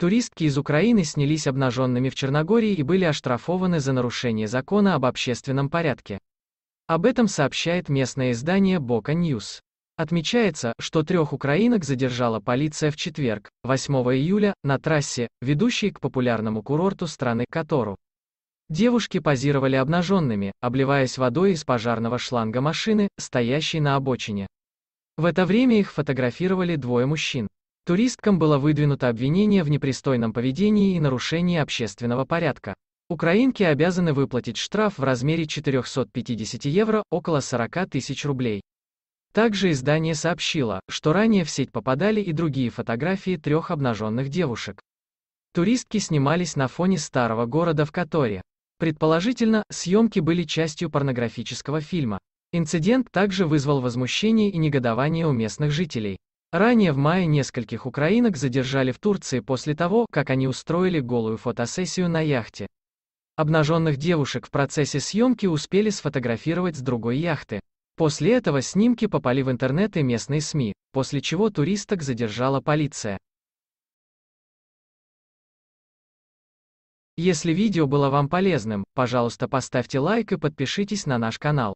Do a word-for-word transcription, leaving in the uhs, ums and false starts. Туристки из Украины снялись обнаженными в Черногории и были оштрафованы за нарушение закона об общественном порядке. Об этом сообщает местное издание Boca News. Отмечается, что трех украинок задержала полиция в четверг, восьмого июля, на трассе, ведущей к популярному курорту страны Котору. Девушки позировали обнаженными, обливаясь водой из пожарного шланга машины, стоящей на обочине. В это время их фотографировали двое мужчин. Туристкам было выдвинуто обвинение в непристойном поведении и нарушении общественного порядка. Украинки обязаны выплатить штраф в размере четырёхсот пятидесяти евро, около сорока тысяч рублей. Также издание сообщило, что ранее в сеть попадали и другие фотографии трех обнаженных девушек. Туристки снимались на фоне старого города в Которе. Предположительно, съемки были частью порнографического фильма. Инцидент также вызвал возмущение и негодование у местных жителей. Ранее в мае нескольких украинок задержали в Турции после того, как они устроили голую фотосессию на яхте. Обнаженных девушек в процессе съемки успели сфотографировать с другой яхты. После этого снимки попали в интернет и местные СМИ, после чего туристок задержала полиция. Если видео было вам полезным, пожалуйста, поставьте лайк и подпишитесь на наш канал.